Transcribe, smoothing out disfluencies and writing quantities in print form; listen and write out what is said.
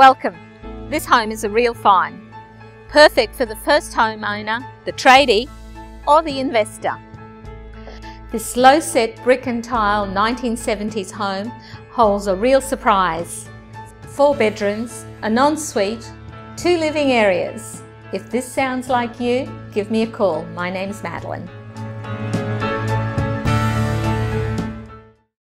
Welcome. This home is a real find. Perfect for the first homeowner, the tradie or the investor. This low set brick and tile 1970s home holds a real surprise. 4 bedrooms, an ensuite, 2 living areas. If this sounds like you, give me a call. My name's Madeleine.